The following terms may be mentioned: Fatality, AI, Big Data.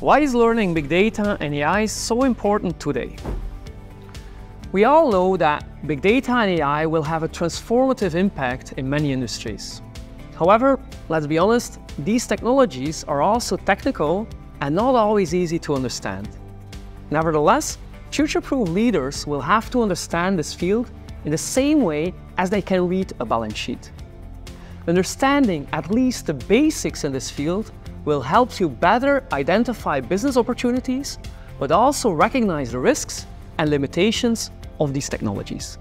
Why is learning big data and AI so important today? We all know that big data and AI will have a transformative impact in many industries. However, let's be honest, these technologies are also technical and not always easy to understand. Nevertheless, future-proof leaders will have to understand this field in the same way as they can read a balance sheet. Understanding at least the basics in this field will help you better identify business opportunities, but also recognize the risks and limitations of these technologies.